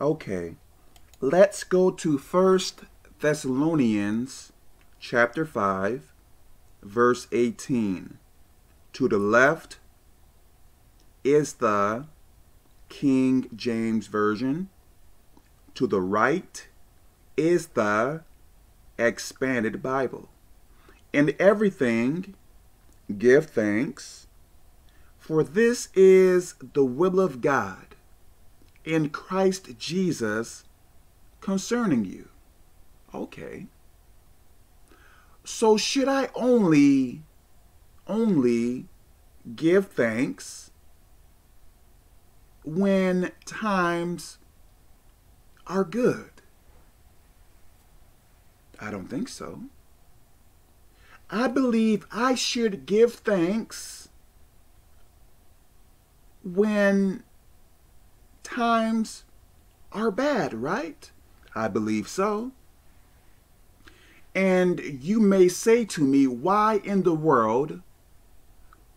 Okay, let's go to First Thessalonians chapter 5, verse 18. To the left is the King James Version. To the right is the Expanded Bible. In everything, give thanks, for this is the will of God in Christ Jesus concerning you. Okay. So should I only give thanks when times are good? I don't think so. I believe I should give thanks when times are bad, right? I believe so. And you may say to me, why in the world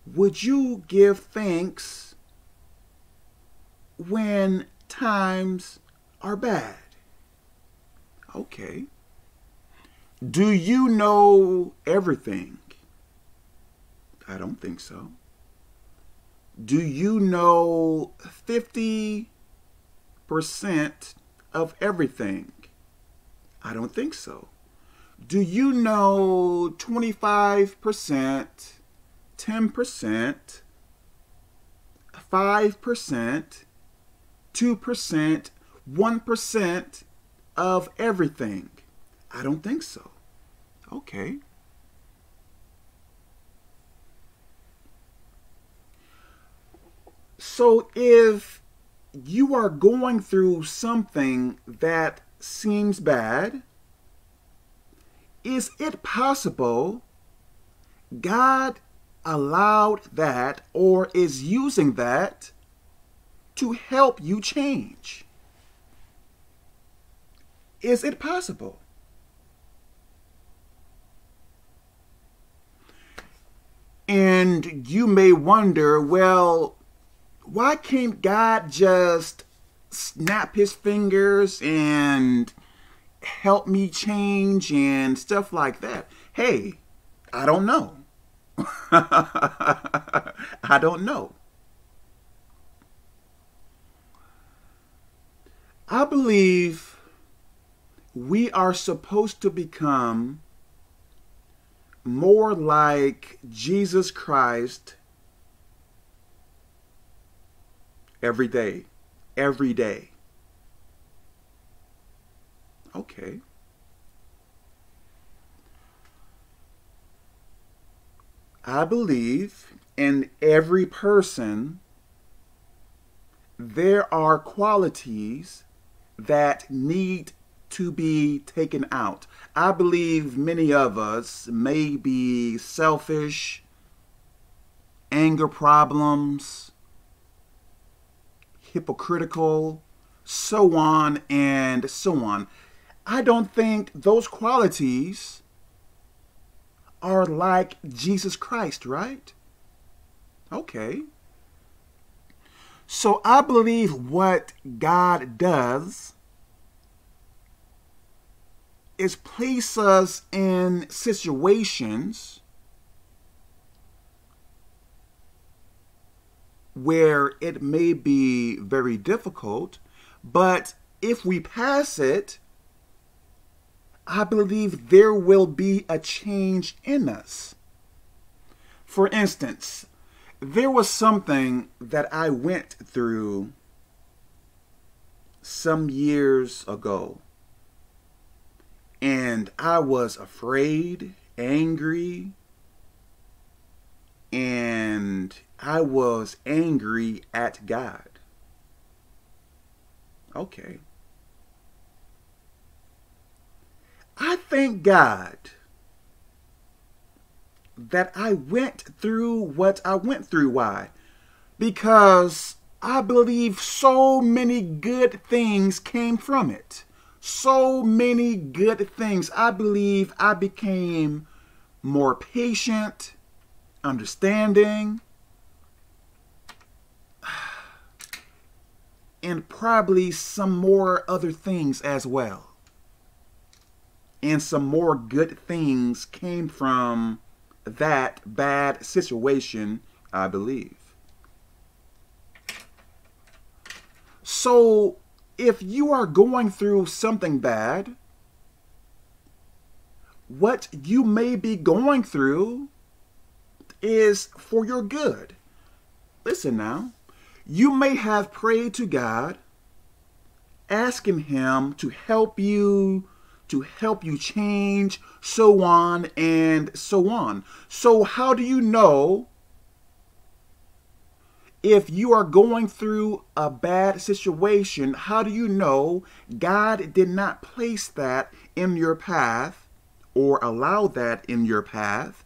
would you give thanks when times are bad? Okay. Do you know everything? I don't think so. Do you know 50% of everything? I don't think so. Do you know 25%, 10%, 5%, 2%, 1% of everything? I don't think so. Okay. So if you are going through something that seems bad, is it possible God allowed that or is using that to help you change? Is it possible? And you may wonder, well, why can't God just snap his fingers and help me change and stuff like that? Hey, I don't know. I don't know. I believe we are supposed to become more like Jesus Christ every day. Every day. Okay. I believe in every person there are qualities that need to be taken out. I believe many of us may be selfish, anger problems, hypocritical, so on and so on. I don't think those qualities are like Jesus Christ, right? Okay. So I believe what God does is place us in situations where it may be very difficult, but if we pass it, I believe there will be a change in us. For instance, there was something that I went through some years ago, and I was afraid, angry, and I was angry at God. Okay. I thank God that I went through what I went through. Why? Because I believe so many good things came from it. So many good things. I believe I became more patient, understanding, and probably some more other things as well. And some more good things came from that bad situation, I believe. So if you are going through something bad, what you may be going through is for your good. Listen now, you may have prayed to God, asking him to help you change, so on and so on. So how do you know if you are going through a bad situation? How do you know God did not place that in your path or allow that in your path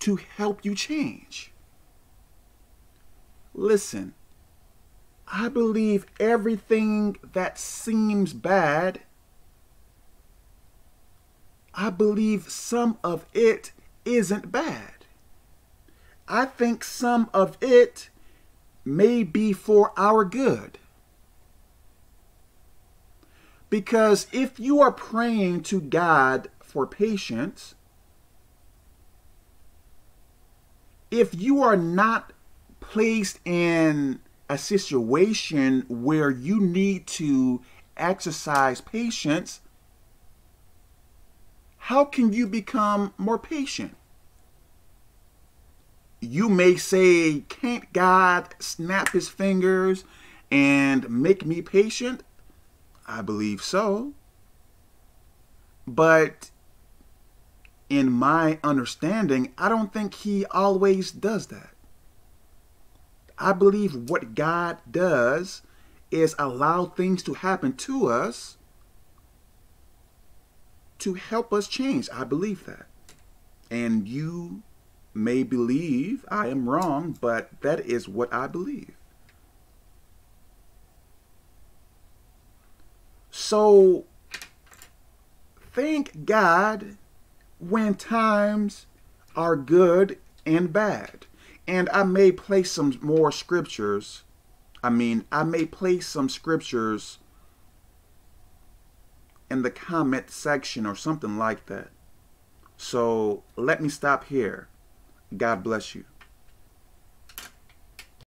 to help you change? Listen, I believe everything that seems bad, I believe some of it isn't bad. I think some of it may be for our good. Because if you are praying to God for patience, if you are not placed in a situation where you need to exercise patience, how can you become more patient? You may say, can't God snap his fingers and make me patient? I believe so. But in my understanding, I don't think he always does that. I believe what God does is allow things to happen to us to help us change. I believe that. And you may believe I am wrong, but that is what I believe. So thank God when times are good and bad. And I may place some more scriptures. I may place some scriptures in the comment section or something like that. So let me stop here. God bless you.